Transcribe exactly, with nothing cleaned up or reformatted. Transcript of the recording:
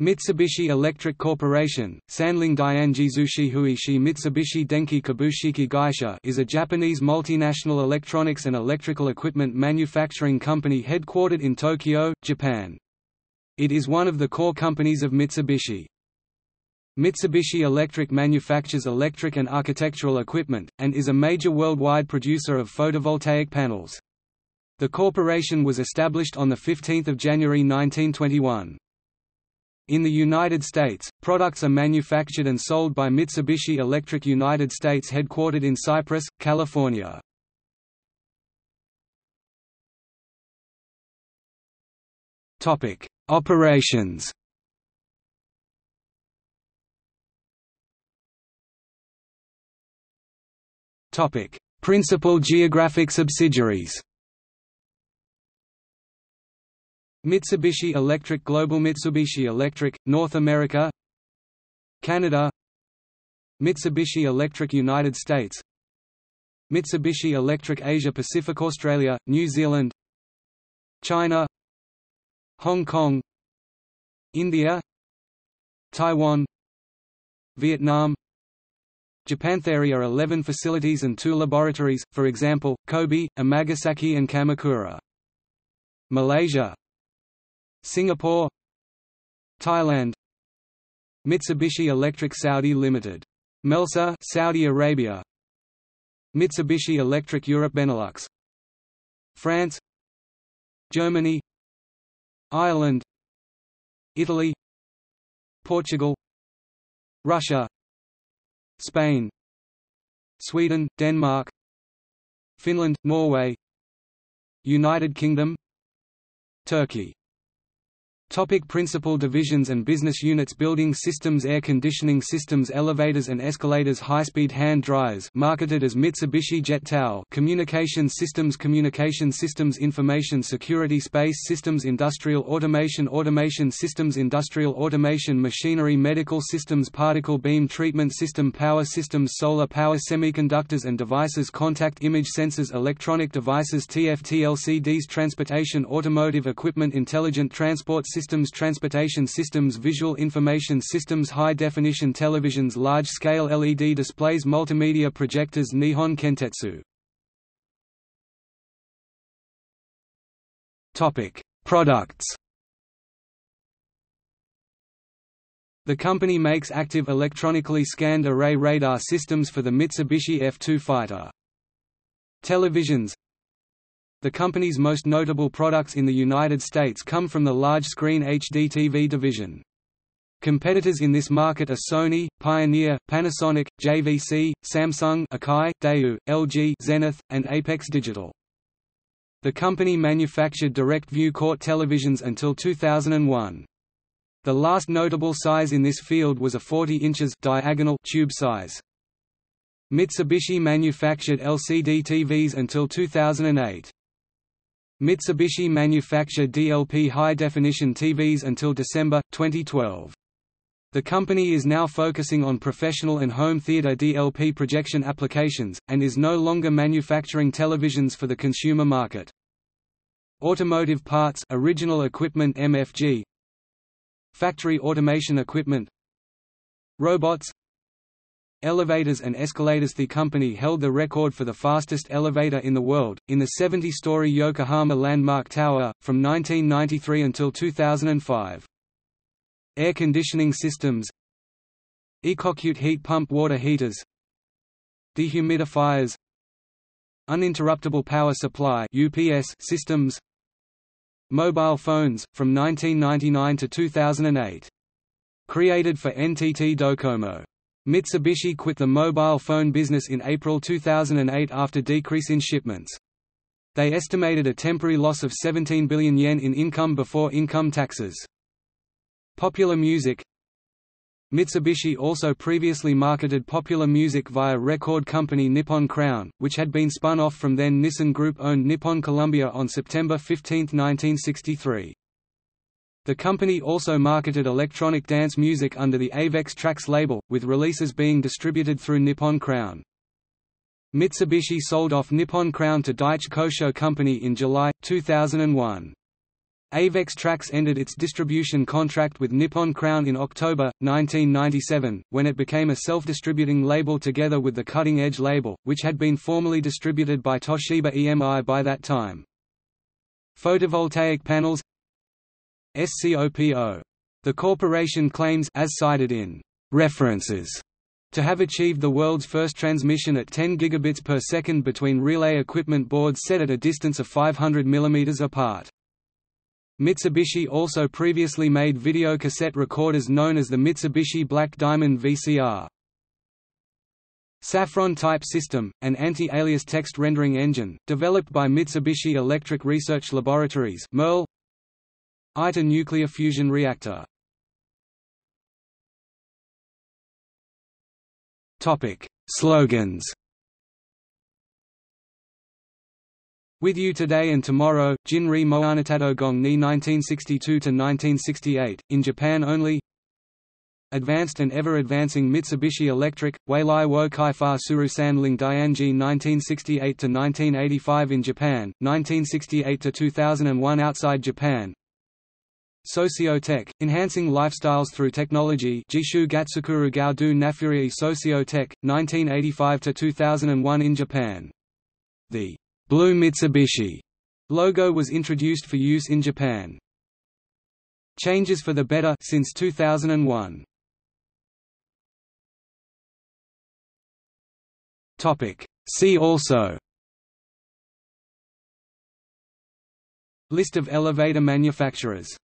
Mitsubishi Electric Corporation Sanling Dainjizushi Huishi Mitsubishi Denki Kabushiki-gaisha is a Japanese multinational electronics and electrical equipment manufacturing company headquartered in Tokyo, Japan. It is one of the core companies of Mitsubishi. Mitsubishi Electric manufactures electric and architectural equipment, and is a major worldwide producer of photovoltaic panels. The corporation was established on the fifteenth of January nineteen twenty-one. In the United States, products are manufactured and sold by Mitsubishi Electric United States headquartered in Cypress, California. Topic: Operations. Topic: Principal geographic subsidiaries. Mitsubishi Electric Global, Mitsubishi Electric North America, Canada, Mitsubishi Electric United States, Mitsubishi Electric Asia Pacific, Australia, New Zealand, China, Hong Kong, India, Taiwan, Vietnam. Japanthere are eleven facilities and two laboratories, for example, Kobe, Amagasaki, and Kamakura. Malaysia, Singapore, Thailand, Mitsubishi Electric Saudi Limited, Melsa, Saudi Arabia, Mitsubishi Electric Europe, Benelux, France, Germany, Ireland, Italy, Portugal, Russia, Spain, Sweden, Denmark, Finland, Norway, United Kingdom, Turkey. Topic: Principal divisions and business units. Building systems, air conditioning systems, elevators and escalators, high-speed hand dryers marketed as Mitsubishi Jet Towel, communication systems, communication systems, information security, space systems, industrial automation, automation systems, industrial automation, machinery, medical systems, particle beam treatment system, power systems, solar power, semiconductors and devices, contact image sensors, electronic devices, T F T L C Ds, transportation, automotive equipment, intelligent transport systems, Systems, transportation systems, visual information systems, high-definition televisions, large-scale L E D displays, multimedia projectors, Nihon Kentetsu. Topic: Products. The company makes active electronically scanned array radar systems for the Mitsubishi F two fighter. Televisions. The company's most notable products in the United States come from the large-screen H D T V division. Competitors in this market are Sony, Pioneer, Panasonic, J V C, Samsung, Akai, Daewoo, L G, Zenith, and Apex Digital. The company manufactured direct-view court televisions until two thousand one. The last notable size in this field was a forty inches diagonal tube size. Mitsubishi manufactured L C D T Vs until two thousand eight. Mitsubishi manufactured D L P high-definition T Vs until December twenty twelve. The company is now focusing on professional and home theater D L P projection applications, and is no longer manufacturing televisions for the consumer market. Automotive parts, original equipment M F G, factory automation equipment, robots, elevators and escalators. The company held the record for the fastest elevator in the world, in the seventy-story Yokohama Landmark Tower, from nineteen ninety-three until two thousand five. Air conditioning systems, Ecocute heat pump water heaters, dehumidifiers, uninterruptible power supply U P S systems, mobile phones, from nineteen ninety-nine to two thousand eight. Created for N T T DoCoMo. Mitsubishi quit the mobile phone business in April two thousand eight after decrease in shipments. They estimated a temporary loss of seventeen billion yen in income before income taxes. Popular music. Mitsubishi also previously marketed popular music via record company Nippon Crown, which had been spun off from then Nissan Group-owned Nippon Columbia on September fifteenth nineteen sixty-three. The company also marketed electronic dance music under the Avex Trax label, with releases being distributed through Nippon Crown. Mitsubishi sold off Nippon Crown to Daiichi Kosho Company in July two thousand one. Avex Trax ended its distribution contract with Nippon Crown in October nineteen ninety-seven, when it became a self-distributing label together with the Cutting Edge label, which had been formerly distributed by Toshiba E M I by that time. Photovoltaic panels SCOPO. The corporation claims, as cited in references, to have achieved the world's first transmission at ten gigabits per second between relay equipment boards set at a distance of five hundred millimeters apart. Mitsubishi also previously made video cassette recorders known as the Mitsubishi Black Diamond V C R. Saffron type system, an anti-alias text rendering engine, developed by Mitsubishi Electric Research Laboratories Merl. Ita nuclear fusion reactor. Topic: Slogans. With you today and tomorrow, Jinri Moanatadogong ni nineteen sixty-two to nineteen sixty-eight, in Japan only. Advanced and ever-advancing Mitsubishi Electric, Weilai wo Kaifa Surusan Ling Dianji nineteen sixty-eight to nineteen eighty-five in Japan, nineteen sixty-eight to two thousand one outside Japan. Sociotech, enhancing lifestyles through technology Jishu Gatsukuru Gaudu Nafurii Sociotech, nineteen eighty-five to two thousand one in Japan. The Blue Mitsubishi logo was introduced for use in Japan. Changes for the better since two thousand one. Topic: See also List of elevator manufacturers.